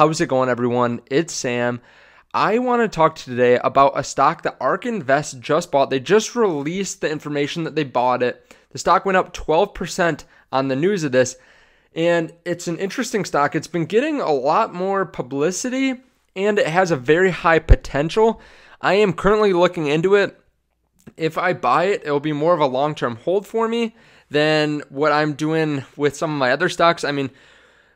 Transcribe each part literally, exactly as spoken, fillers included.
How's it going, everyone? It's Sam. I want to talk today about a stock that ARK Invest just bought. They just released the information that they bought it. The stock went up twelve percent on the news of this, and it's an interesting stock. It's been getting a lot more publicity, and it has a very high potential. I am currently looking into it. If I buy it, it will be more of a long-term hold for me than what I'm doing with some of my other stocks. I mean,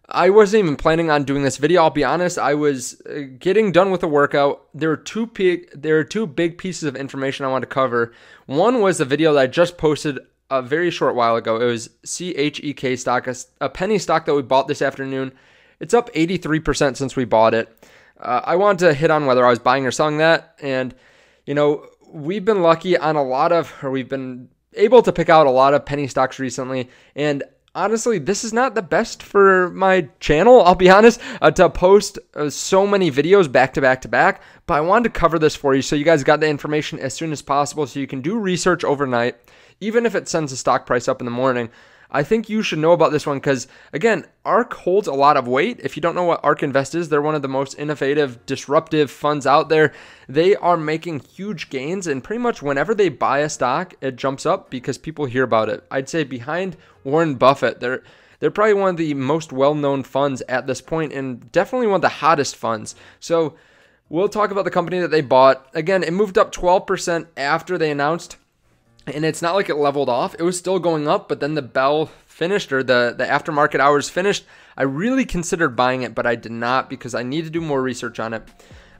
I wasn't even planning on doing this video. I'll be honest. I was getting done with a workout. There were two big, there are two big pieces of information I wanted to cover. One was the video that I just posted a very short while ago. It was C H E K stock, a, a penny stock that we bought this afternoon. It's up eighty-three percent since we bought it. Uh, I wanted to hit on whether I was buying or selling that. And, you know, we've been lucky on a lot of, or we've been able to pick out a lot of penny stocks recently. And honestly, this is not the best for my channel, I'll be honest, uh, to post uh, so many videos back to back to back, but I wanted to cover this for you so you guys got the information as soon as possible so you can do research overnight, even if it sends the stock price up in the morning. I think you should know about this one because, again, ARK holds a lot of weight. If you don't know what ARK Invest is, they're one of the most innovative, disruptive funds out there. They are making huge gains, and pretty much whenever they buy a stock, it jumps up because people hear about it. I'd say behind Warren Buffett, they're they're probably one of the most well-known funds at this point and definitely one of the hottest funds. So we'll talk about the company that they bought. Again, it moved up twelve percent after they announced. And it's not like it leveled off. It was still going up, but then the bell finished, or the, the aftermarket hours finished. I really considered buying it, but I did not because I need to do more research on it.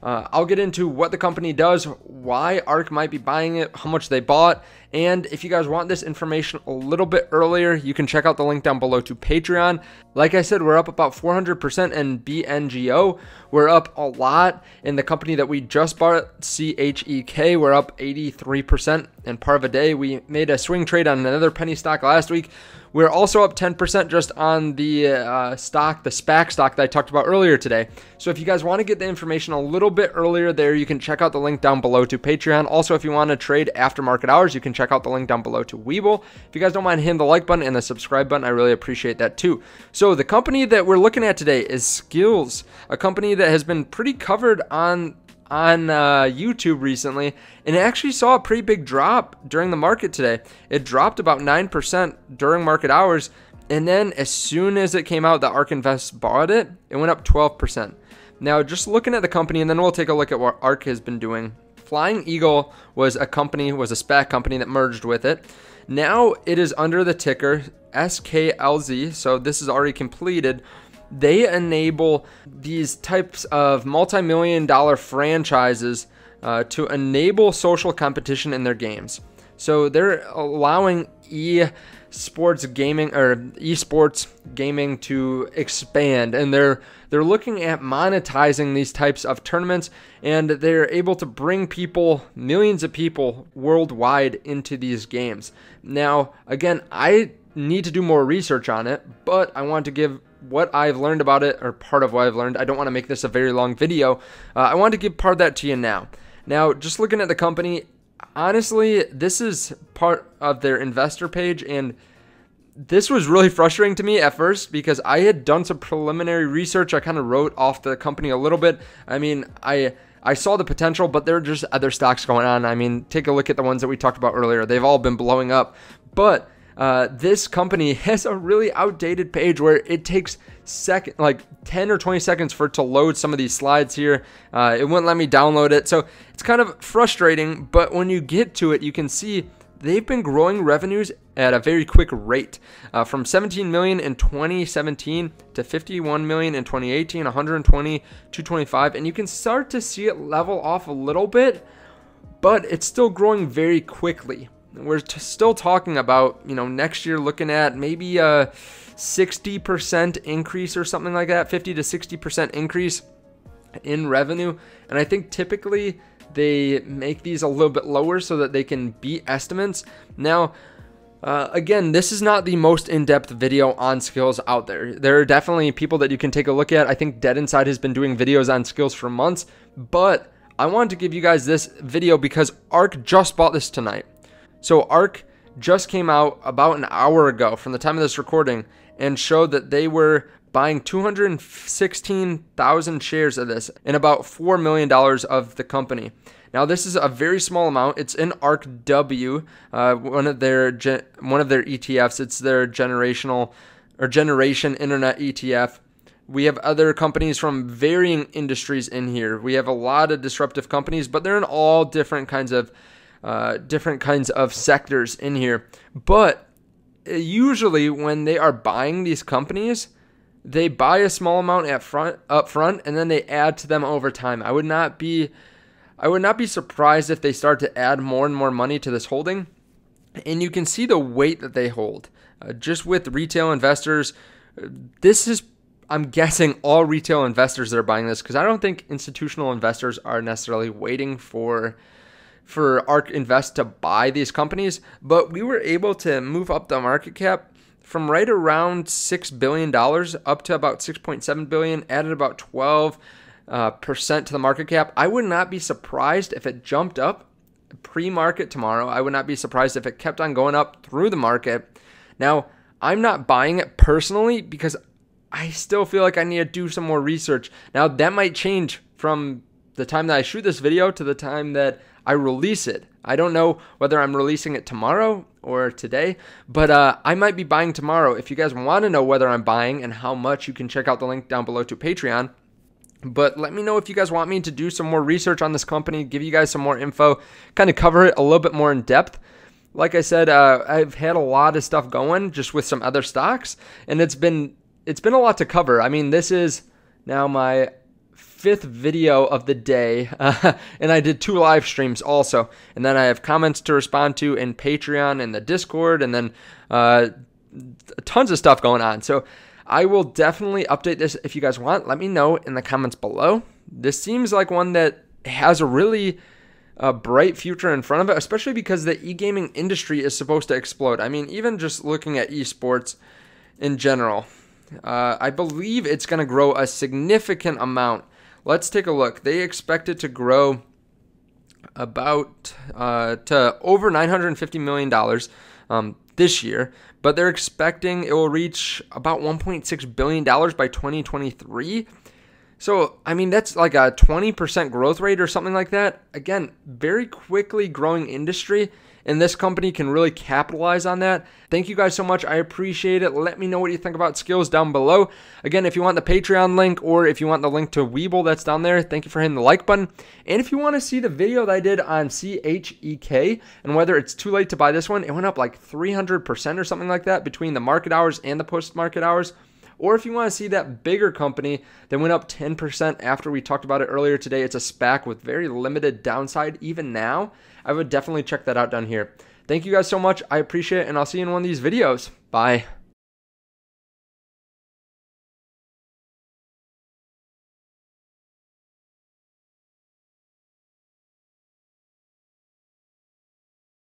Uh, I'll get into what the company does, why ARK might be buying it, how much they bought. And if you guys want this information a little bit earlier, you can check out the link down below to Patreon. Like I said, we're up about four hundred percent in B N G O. We're up a lot in the company that we just bought, C H E K. We're up eighty-three percent in part of a day. We made a swing trade on another penny stock last week. We're also up ten percent just on the uh, stock, the SPAC stock that I talked about earlier today. So if you guys want to get the information a little bit earlier there, you can check out the link down below to Patreon. Also, if you want to trade after market hours, you can check out the link down below to WeBull. If you guys don't mind hitting the like button and the subscribe button, I really appreciate that too. So the company that we're looking at today is S K L Z, a company that has been pretty covered on on uh, YouTube recently, and it actually saw a pretty big drop during the market today. It dropped about nine percent during market hours, and then as soon as it came out that ARK Invest bought it, it went up twelve percent. Now, just looking at the company, and then we'll take a look at what ARK has been doing. Flying Eagle was a company, was a SPAC company that merged with it. Now it is under the ticker S K L Z, so this is already completed. They enable these types of multi-million dollar franchises uh, to enable social competition in their games. So they're allowing esports gaming or esports gaming to expand, and they're they're looking at monetizing these types of tournaments, and they're able to bring people, millions of people worldwide, into these games. Now, again, I need to do more research on it, but I want to give what I've learned about it, or part of what I've learned. I don't want to make this a very long video. Uh, I want to give part of that to you now. Now, just looking at the company, honestly, this is part of their investor page, and this was really frustrating to me at first because I had done some preliminary research. I kind of wrote off the company a little bit. I mean, I I saw the potential, but there are just other stocks going on. I mean, take a look at the ones that we talked about earlier. They've all been blowing up, but Uh, this company has a really outdated page where it takes second, like ten or twenty seconds for it to load some of these slides here. Uh, it wouldn't let me download it. So it's kind of frustrating, but when you get to it, you can see they've been growing revenues at a very quick rate, uh, from seventeen million in twenty seventeen to fifty-one million in twenty eighteen, one hundred twenty, two hundred twenty-five, and you can start to see it level off a little bit, but it's still growing very quickly. We're t still talking about, you know, next year looking at maybe a sixty percent increase or something like that, fifty to sixty percent increase in revenue. And I think typically they make these a little bit lower so that they can beat estimates. Now, uh, again, this is not the most in-depth video on S K L Z out there. There are definitely people that you can take a look at. I think Dead Inside has been doing videos on S K L Z for months, but I wanted to give you guys this video because ARK just bought this tonight. So ARK just came out about an hour ago from the time of this recording and showed that they were buying two hundred sixteen thousand shares of this and about four million dollars of the company. Now, this is a very small amount. It's in ARKW, uh, one of their one of their E T Fs. It's their generational or generation internet E T F. We have other companies from varying industries in here. We have a lot of disruptive companies, but they're in all different kinds of uh, different kinds of sectors in here. But usually, when they are buying these companies, they buy a small amount at front up front, and then they add to them over time. I would not be I would not be surprised if they start to add more and more money to this holding. And you can see the weight that they hold. Uh, just with retail investors, this is, I'm guessing, all retail investors that are buying this, because I don't think institutional investors are necessarily waiting for for ARK Invest to buy these companies. But we were able to move up the market cap from right around six billion dollars up to about six point seven billion dollars, added about twelve Uh, percent to the market cap. I would not be surprised if it jumped up pre-market tomorrow. I would not be surprised if it kept on going up through the market. Now, I'm not buying it personally because I still feel like I need to do some more research. Now, that might change from the time that I shoot this video to the time that I release it. I don't know whether I'm releasing it tomorrow or today, but uh, I might be buying tomorrow. If you guys want to know whether I'm buying and how much, you can check out the link down below to Patreon. But let me know if you guys want me to do some more research on this company, give you guys some more info, kind of cover it a little bit more in depth. Like I said, uh, I've had a lot of stuff going just with some other stocks, and it's been it's been a lot to cover. I mean, this is now my fifth video of the day, uh, and I did two live streams also. And then I have comments to respond to in Patreon and the Discord, and then uh, tons of stuff going on. So I will definitely update this if you guys want. Let me know in the comments below. This seems like one that has a really uh, bright future in front of it, especially because the e-gaming industry is supposed to explode. I mean, even just looking at esports in general, uh, I believe it's going to grow a significant amount. Let's take a look. They expect it to grow about uh, to over nine hundred fifty million dollars um, this year, but they're expecting it will reach about one point six billion dollars by twenty twenty-three. So, I mean, that's like a twenty percent growth rate or something like that. Again, very quickly growing industry, and this company can really capitalize on that. Thank you guys so much. I appreciate it. Let me know what you think about skills down below. Again, if you want the Patreon link or if you want the link to WeBull, that's down there. Thank you for hitting the like button. And if you want to see the video that I did on C H E K and whether it's too late to buy this one, it went up like three hundred percent or something like that between the market hours and the post-market hours. Or if you want to see that bigger company that went up ten percent after we talked about it earlier today, it's a SPAC with very limited downside even now, I would definitely check that out down here. Thank you guys so much. I appreciate it, and I'll see you in one of these videos. Bye.